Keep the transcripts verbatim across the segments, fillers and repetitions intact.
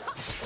Ha!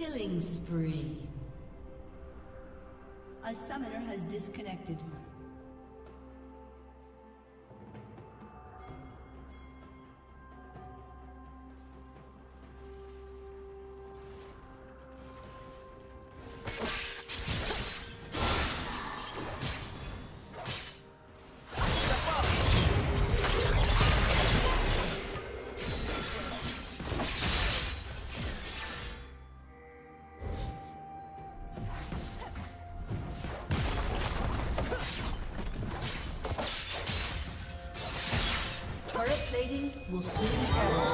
Killing spree. A summoner has disconnected. We'll soon go.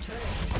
Team's turret.